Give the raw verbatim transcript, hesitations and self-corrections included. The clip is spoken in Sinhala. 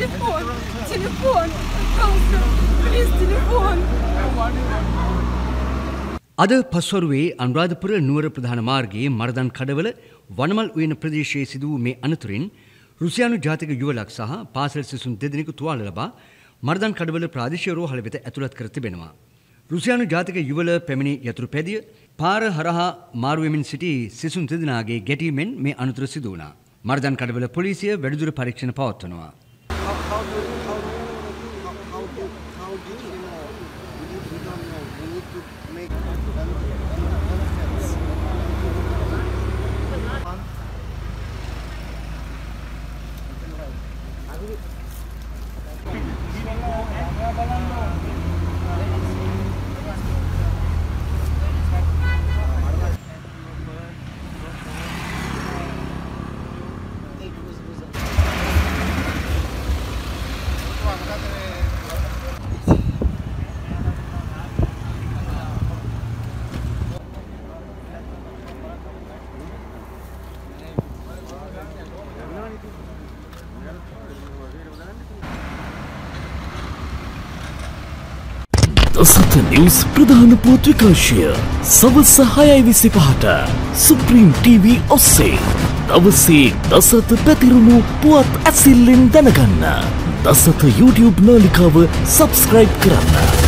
Телефон! Телефон! Пожалуйста! Please, телефон! අද පස්වරුවේ අනුරාධපුර නුවර ප්‍රධාන මාර්ගයේ මරදන් කඩවල වනමල් උයන ප්‍රදේශයේ සිදු වූ මේ අනතුරින් රුසියානු ජාතික යුවලක් සහ පාසල් සිසුන් දෙදෙනෙකු තුවාල ලබා මරදන් කඩවල ප්‍රාදේශීය රෝහල වෙත ඇතුළත් කර තිබෙනවා. රුසියානු ජාතික යුවල පැමිණි යතුරු පැදිය පාර හරහා මාරු වෙමින් සිටි සිසුන් දෙදෙනාගේ ගැටීමෙන් මේ අනතුර සිදු වුණා. මරදන් කඩවල පොලිසිය වැඩිදුර පරීක්ෂණ පවත්වනවා. Satya News Pradhana Potvikaashya Savas Sahayai Visipahata Supreme T V Osse Davase Dasata Pathirunu Puat Asilin Danaganna Dasata YouTube Nalikawa Subscribe Karana